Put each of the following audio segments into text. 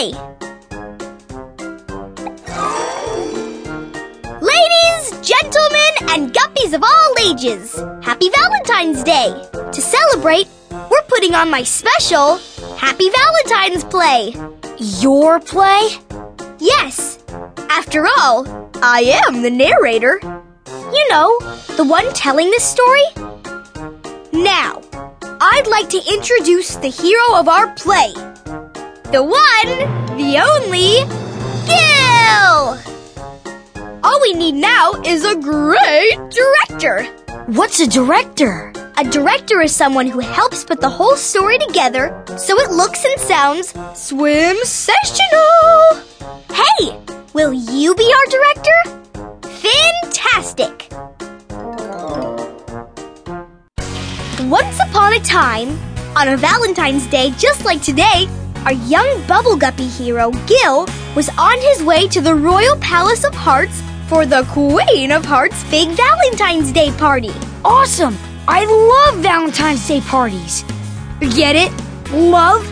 play! Ladies, gentlemen, and guppies of all ages, Happy Valentine's Day! To celebrate, we're putting on my special Happy Valentine's Play! Your play? Yes! After all, I am the narrator. You know, the one telling this story? Now, I'd like to introduce the hero of our play. The one, the only, Gil! All we need now is a great director. What's a director? A director is someone who helps put the whole story together so it looks and sounds swim-sessional. Hey, will you be our director? Fantastic! Once upon a time, on a Valentine's Day just like today, our young Bubble Guppy hero, Gil, was on his way to the Royal Palace of Hearts for the Queen of Hearts' big Valentine's Day party. Awesome! I love Valentine's Day parties. Get it? Love?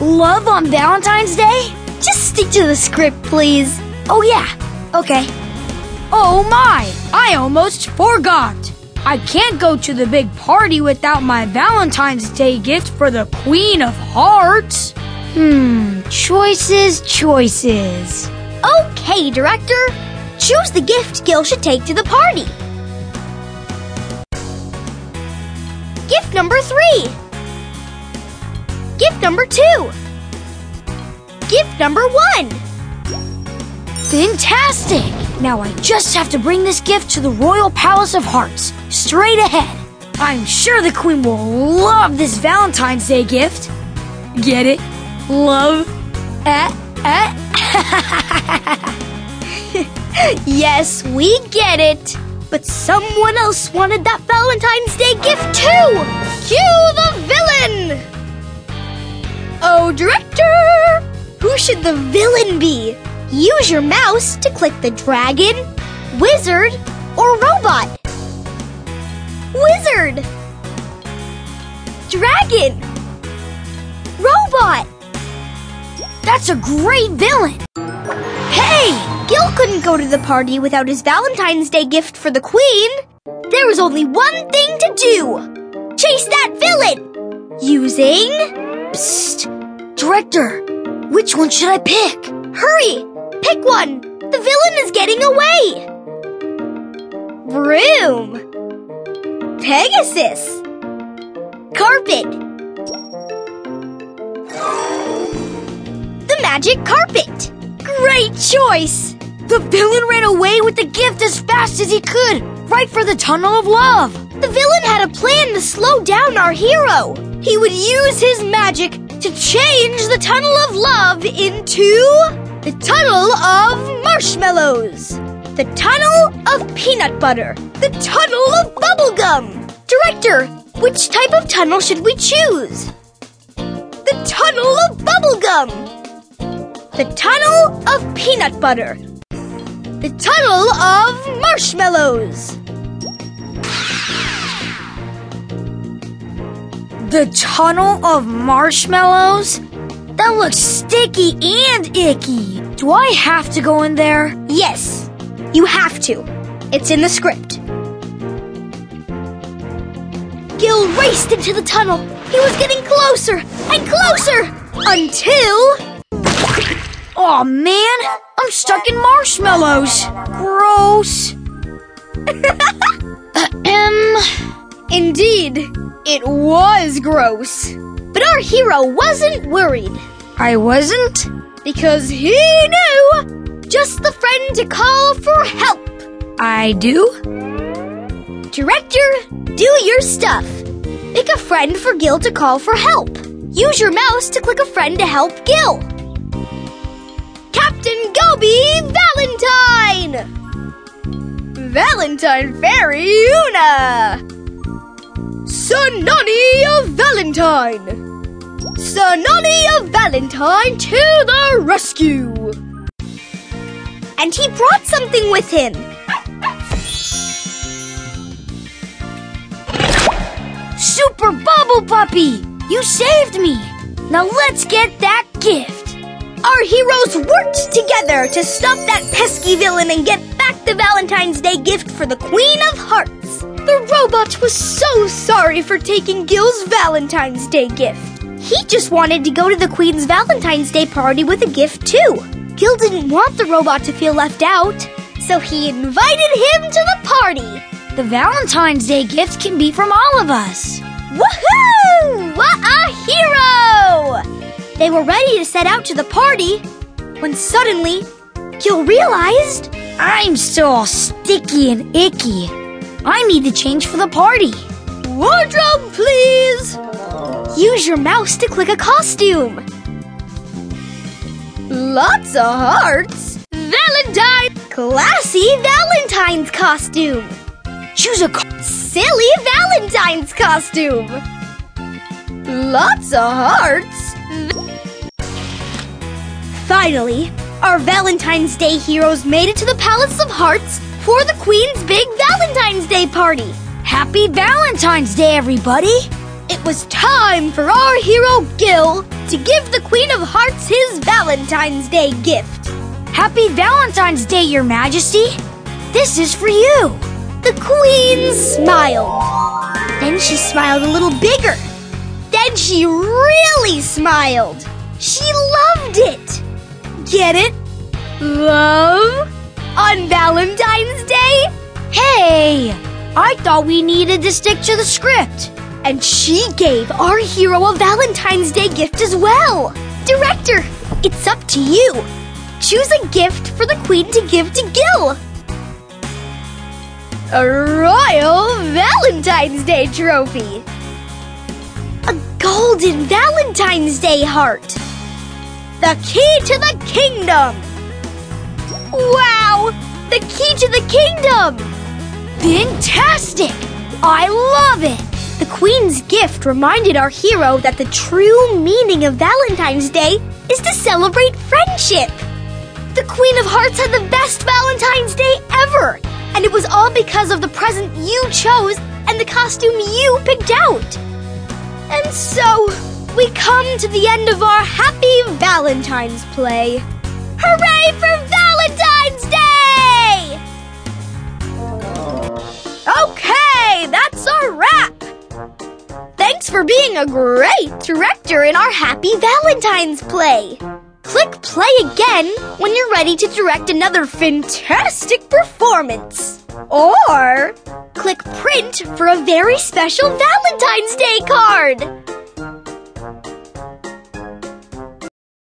Love on Valentine's Day? Just stick to the script, please. Oh, yeah. Okay. Oh, my! I almost forgot. I can't go to the big party without my Valentine's Day gift for the Queen of Hearts. Choices, choices. Okay, Director. Choose the gift Gil should take to the party. Gift number 3. Gift number 2. Gift number 1. Fantastic! Now I just have to bring this gift to the Royal Palace of Hearts, straight ahead. I'm sure the Queen will love this Valentine's Day gift. Get it? Love? Yes, we get it. But someone else wanted that Valentine's Day gift too! Cue the villain! Oh, Director! Who should the villain be? Use your mouse to click the dragon, wizard, or robot. Wizard! Dragon! Robot! That's a great villain! Hey! Gil couldn't go to the party without his Valentine's Day gift for the Queen. There was only one thing to do. Chase that villain! Using... Psst! Director, which one should I pick? Hurry! Pick one! The villain is getting away! Broom! Pegasus! Carpet! The magic carpet! Great choice! The villain ran away with the gift as fast as he could, right for the Tunnel of Love. The villain had a plan to slow down our hero. He would use his magic to change the Tunnel of Love into the Tunnel of Marshmallows, the Tunnel of Peanut Butter, the Tunnel of Bubblegum. Director, which type of tunnel should we choose? The Tunnel of Bubblegum. The Tunnel of Peanut Butter. The Tunnel of Marshmallows. The Tunnel of Marshmallows? That looks sticky and icky. Do I have to go in there? Yes, you have to. It's in the script. Gil raced into the tunnel. He was getting closer and closer until... Aw, man! I'm stuck in marshmallows! Gross! Indeed, it was gross. But our hero wasn't worried. I wasn't? Because he knew! Just the friend to call for help! I do? Director, do your stuff. Pick a friend for Gil to call for help. Use your mouse to click a friend to help Gil. Captain Goby Valentine! Valentine Fairy Una! Sonny of Valentine! Sonny of Valentine to the rescue! And he brought something with him. Super Bubble Puppy! You saved me! Now let's get that gift! Our heroes worked together to stop that pesky villain and get back the Valentine's Day gift for the Queen of Hearts. The robot was so sorry for taking Gil's Valentine's Day gift. He just wanted to go to the Queen's Valentine's Day party with a gift too. Gil didn't want the robot to feel left out, so he invited him to the party. The Valentine's Day gift can be from all of us. Woohoo! What a hero! They were ready to set out to the party when suddenly Gil realized, I'm so sticky and icky. I need to change for the party. Wardrobe, please. Use your mouse to click a costume. Lots of hearts. Valentine. Classy Valentine's costume. Choose a silly Valentine's costume. Lots of hearts. Finally, our Valentine's Day heroes made it to the Palace of Hearts for the Queen's big Valentine's Day party. Happy Valentine's Day, everybody! It was time for our hero, Gil, to give the Queen of Hearts his Valentine's Day gift. Happy Valentine's Day, Your Majesty. This is for you. The Queen smiled. Then she smiled a little bigger. Then she really smiled. She loved it. Get it? Love? On Valentine's Day? Hey, I thought we needed to stick to the script. And she gave our hero a Valentine's Day gift as well. Director, it's up to you. Choose a gift for the Queen to give to Gil. A Royal Valentine's Day trophy. A golden Valentine's Day heart. The key to the kingdom! Wow! The key to the kingdom! Fantastic! I love it! The Queen's gift reminded our hero that the true meaning of Valentine's Day is to celebrate friendship. The Queen of Hearts had the best Valentine's Day ever! And it was all because of the present you chose and the costume you picked out. And so, we come to the end of our Happy Valentine's Play. Hooray for Valentine's Day! Okay, that's a wrap! Thanks for being a great director in our Happy Valentine's Play. Click play again when you're ready to direct another fantastic performance. Or click print for a very special Valentine's Day card.